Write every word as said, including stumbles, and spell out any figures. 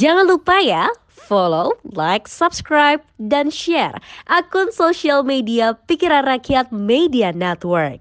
Jangan lupa ya, follow, like, subscribe, dan share akun sosial media Pikiran Rakyat Media Network.